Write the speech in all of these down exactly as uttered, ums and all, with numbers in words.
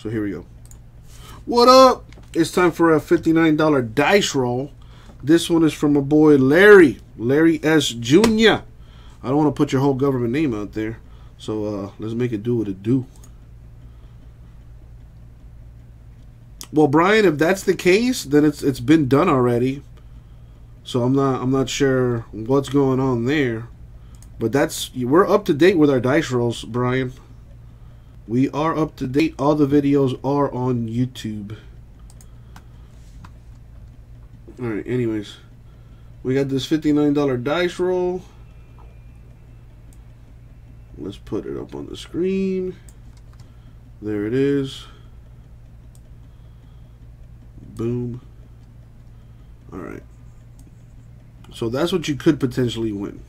So here we go. What up? It's time for a fifty-nine dollar dice roll. This one is from my boy Larry, Larry S. Junior I don't want to put your whole government name out there, so uh, let's make it do what it do. Well, Brian, if that's the case, then it's it's been done already. So I'm not I'm not sure what's going on there, but that's we're up to date with our dice rolls, Brian. We are up to date. All the videos are on YouTube. All right. Anyways, we got this fifty-nine dollar dice roll. Let's put it up on the screen. There it is. Boom. All right. So that's what you could potentially win.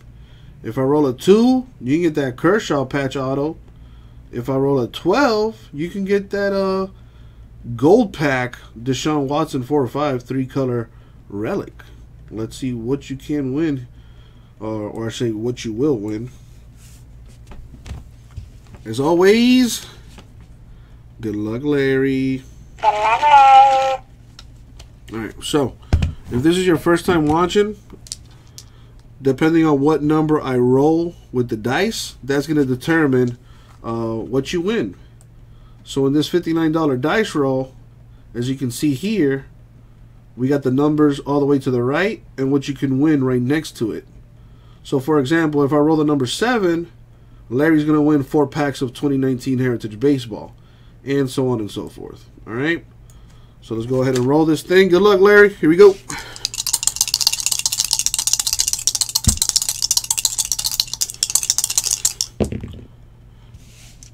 If I roll a two, you can get that Kershaw patch auto. If I roll a twelve, you can get that uh gold pack Deshaun Watson four or five three color relic. Let's see what you can win, uh, or I say what you will win. As always, good luck, Larry. All right, so if this is your first time watching, depending on what number I roll with the dice, that's going to determine uh, what you win. So in this fifty-nine dollar dice roll, as you can see here, we got the numbers all the way to the right and what you can win right next to it. So for example, if I roll the number seven, Larry's going to win four packs of twenty nineteen Heritage Baseball, and so on and so forth. All right, so let's go ahead and roll this thing. Good luck, Larry. Here we go.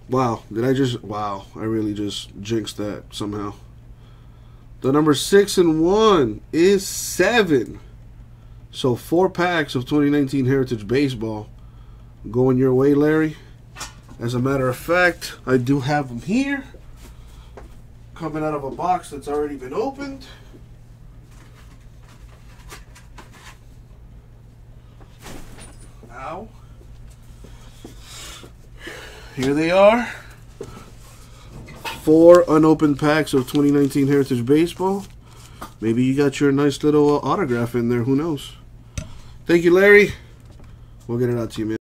Wow, did I just, wow, I really just jinxed that somehow. The number six and one is seven. So four packs of twenty nineteen Heritage Baseball going your way, Larry. As a matter of fact, I do have them here. Coming out of a box that's already been opened. Ow. Here they are. Four unopened packs of twenty nineteen Heritage Baseball. Maybe you got your nice little uh, autograph in there. Who knows? Thank you, Larry. We'll get it out to you, man.